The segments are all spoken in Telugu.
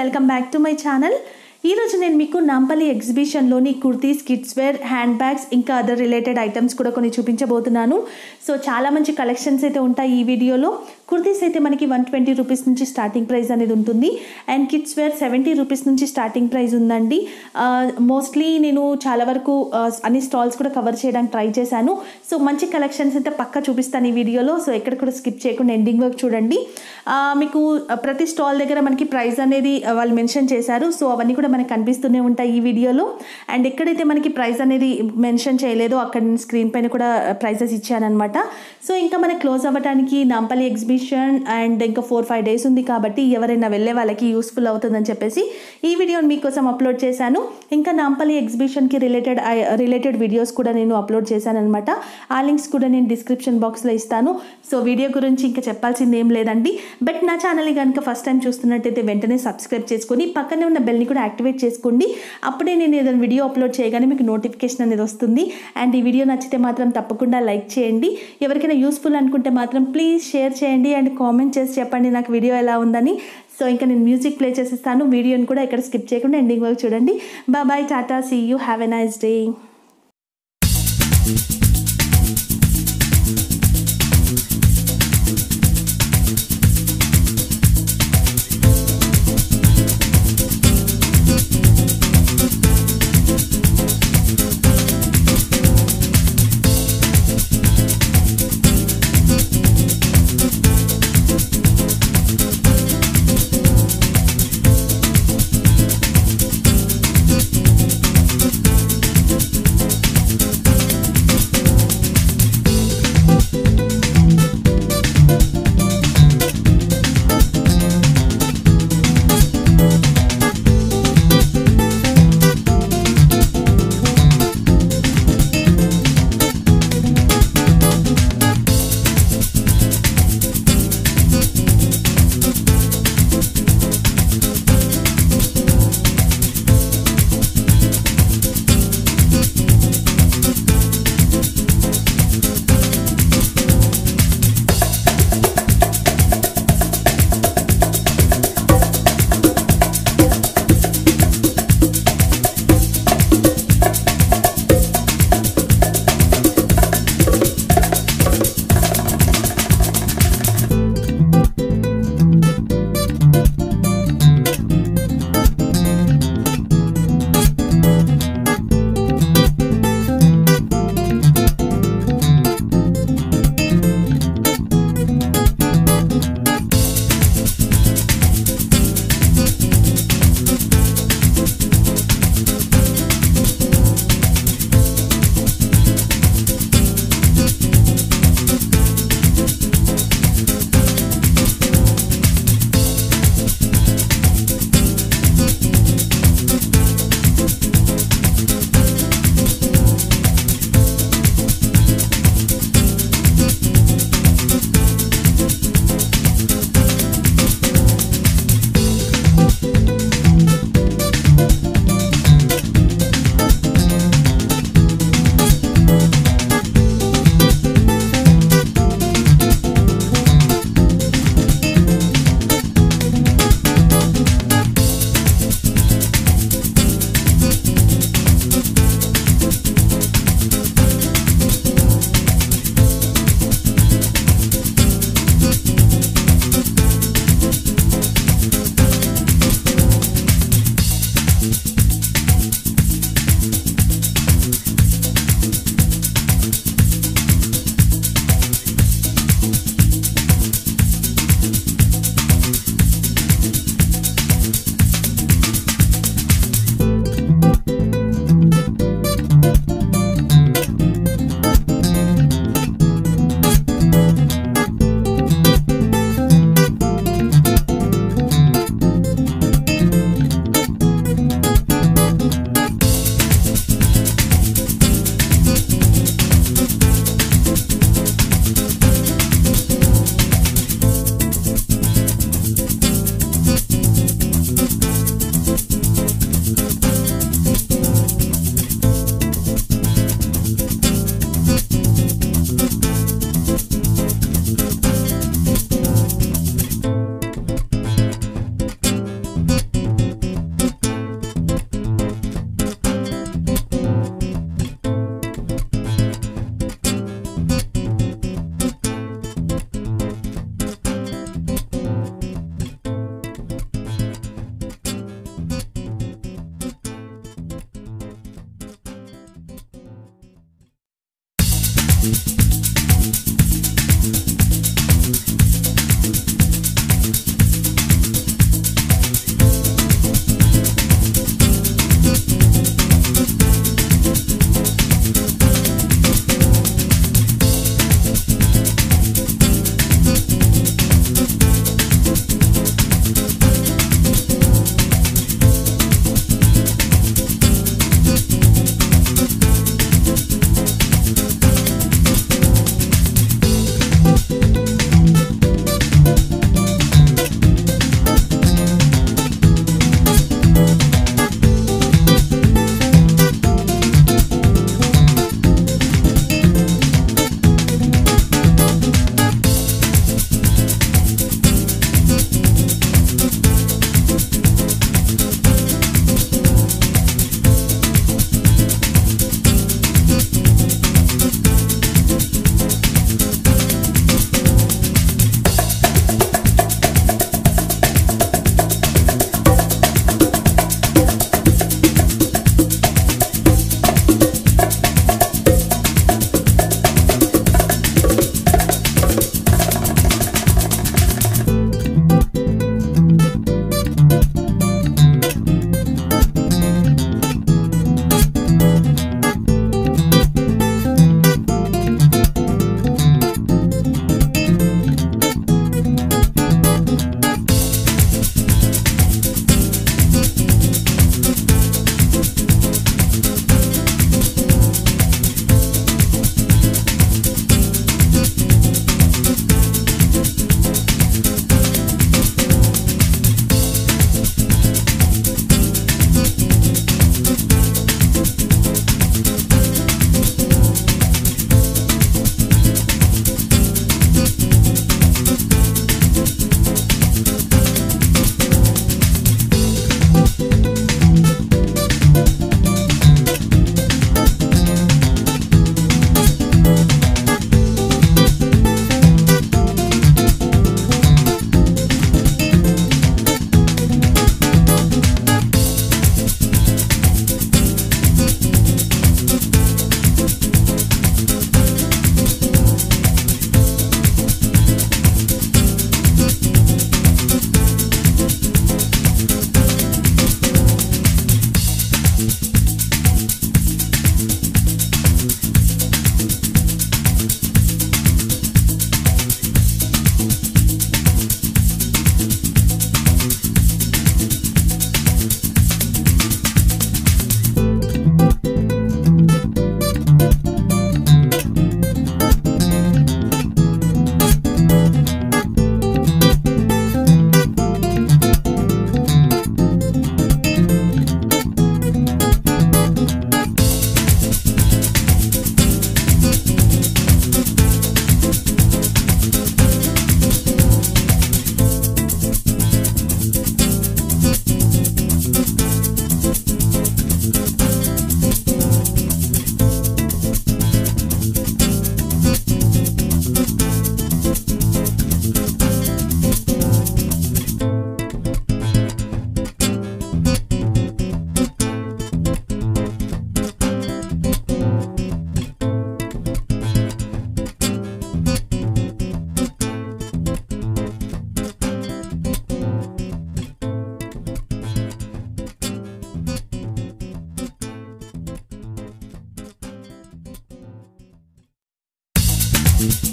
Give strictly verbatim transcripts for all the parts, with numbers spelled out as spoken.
Welcome back to my channel. ఈరోజు నేను మీకు నాంపల్లి ఎగ్జిబిషన్లోని kurtis, kids wear, hand bags, ఇంకా అదర్ రిలేటెడ్ ఐటమ్స్ కూడా కొన్ని చూపించబోతున్నాను. సో చాలా మంచి కలెక్షన్స్ అయితే ఉంటాయి ఈ వీడియోలో. కుర్తీస్ అయితే మనకి వన్ ట్వంటీ రూపీస్ నుంచి స్టార్టింగ్ ప్రైస్ అనేది ఉంటుంది. And kids wear seventy rupees నుంచి స్టార్టింగ్ ప్రైస్ ఉందండి. మోస్ట్లీ నేను చాలా వరకు అన్ని స్టాల్స్ కూడా కవర్ చేయడానికి ట్రై చేశాను. సో మంచి కలెక్షన్స్ అయితే పక్కా చూపిస్తాను ఈ వీడియోలో. సో ఎక్కడ కూడా స్కిప్ చేయకుండా ఎండింగ్ వరకు చూడండి. మీకు ప్రతి స్టాల్ దగ్గర మనకి ప్రైస్ అనేది వాళ్ళు మెన్షన్ చేశారు. సో అవన్నీ కూడా మనకు కనిపిస్తూనే ఉంటాయి ఈ వీడియోలో. అండ్ ఎక్కడైతే మనకి ప్రైస్ అనేది మెన్షన్ చేయలేదో అక్కడ నేను స్క్రీన్ పైన కూడా ప్రైజెస్ ఇచ్చానమాట. సో ఇంకా మనకి క్లోజ్ అవ్వడానికి నాంపల్లి ఎగ్జిబిషన్ అండ్ ఇంకా ఫోర్ ఫైవ్ డేస్ ఉంది కాబట్టి ఎవరైనా వెళ్ళే వాళ్ళకి యూస్ఫుల్ అవుతుందని చెప్పేసి ఈ వీడియోని మీకోసం అప్లోడ్ చేశాను. ఇంకా నాంపల్లి ఎగ్జిబిషన్కి రిలేటెడ్ రిలేటెడ్ వీడియోస్ కూడా నేను అప్లోడ్ చేశాను అనమాట. ఆ లింక్స్ కూడా నేను డిస్క్రిప్షన్ బాక్స్లో ఇస్తాను. సో వీడియో గురించి ఇంకా చెప్పాల్సింది ఏం లేదండి. బట్ నా ఛానల్ని కనుక ఫస్ట్ టైం చూస్తున్నట్టయితే వెంటనే సబ్స్క్రైబ్ చేసుకొని పక్కనే ఉన్న బెల్ని కూడా యాక్టివేట్ చేసుకోండి. అప్పుడే నేను ఏదైనా వీడియో అప్లోడ్ చేయగానే మీకు నోటిఫికేషన్ అనేది వస్తుంది. అండ్ ఈ వీడియో నచ్చితే మాత్రం తప్పకుండా లైక్ చేయండి. ఎవరికైనా యూస్ఫుల్ అనుకుంటే మాత్రం ప్లీజ్ షేర్ చేయండి అండ్ కామెంట్ చేసి చెప్పండి నాకు వీడియో ఎలా ఉందని. సో ఇంకా నేను మ్యూజిక్ ప్లే చేసిస్తాను. వీడియోని కూడా ఇక్కడ స్కిప్ చేయకుండా ఎండింగ్ వరకు చూడండి. Bye bye, tata, see you, have a nice day.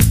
We